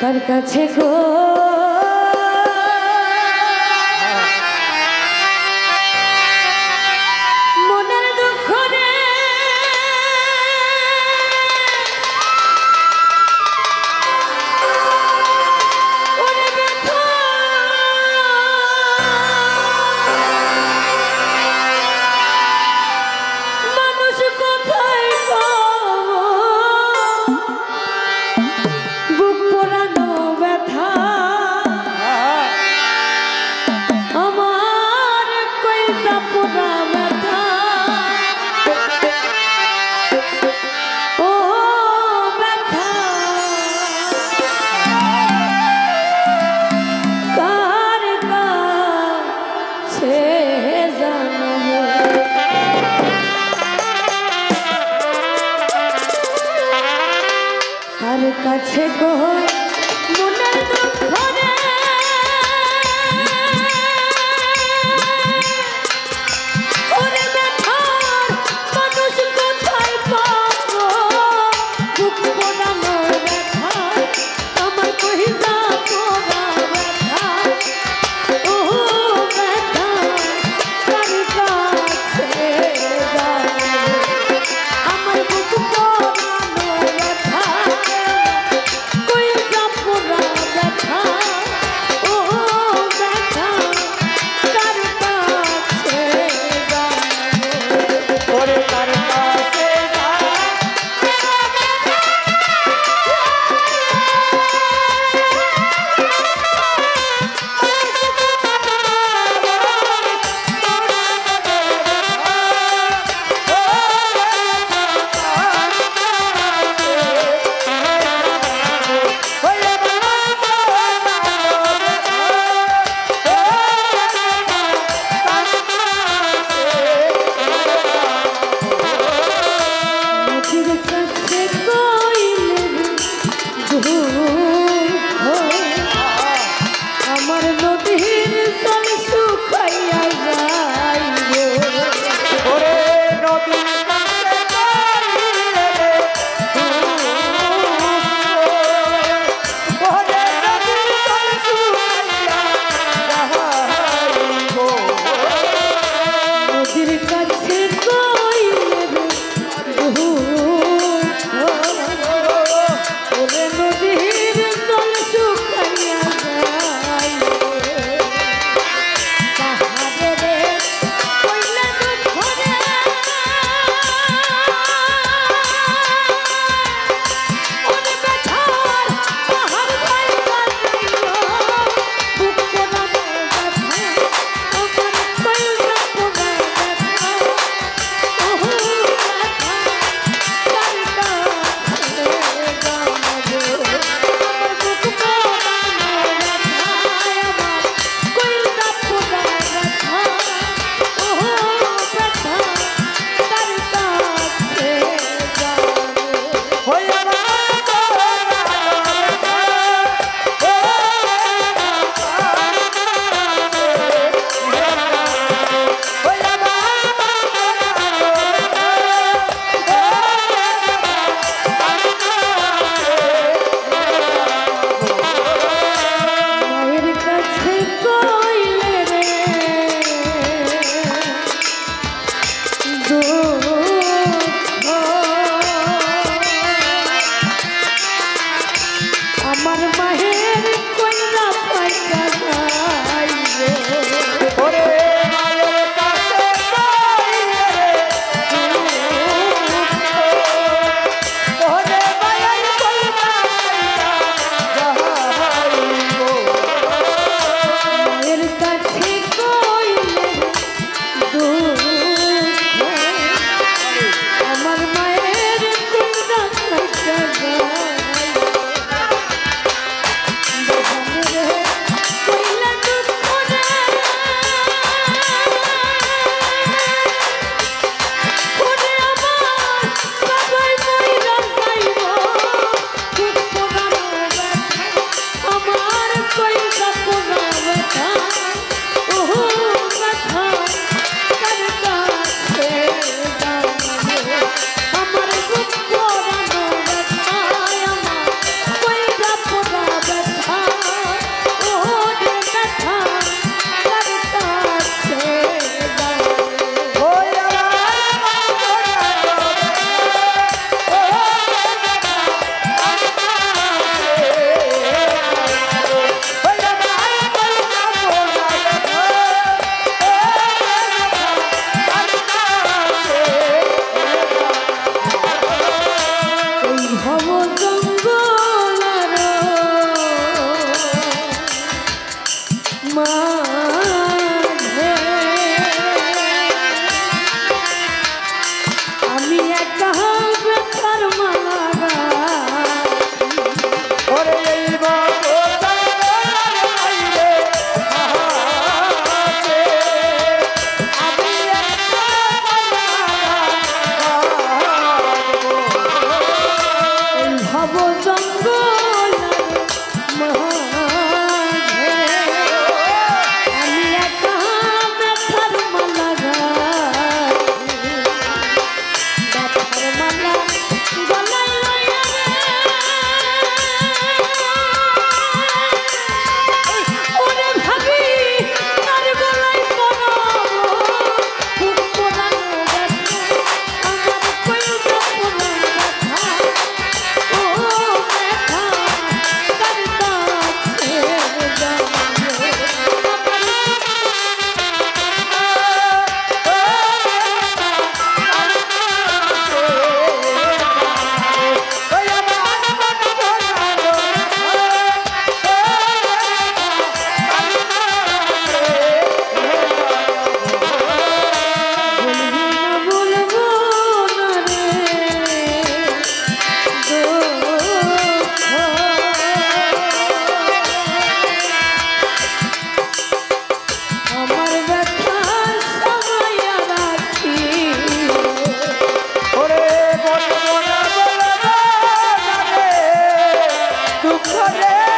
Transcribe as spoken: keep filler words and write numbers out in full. কার কাছে গো মনের দুঃখ রে মানুষ কোথায় কাছে গো মনের দুঃখ রে ওরে ব্যথা মানুষ কোথায় পাবো বুক পোড়ানো ব্যথা আমার কহিলা পোড়া ব্যথা ও ব্যথা কার কাছে আমার বুক পোড়ানো ব্যথা We'll ধরে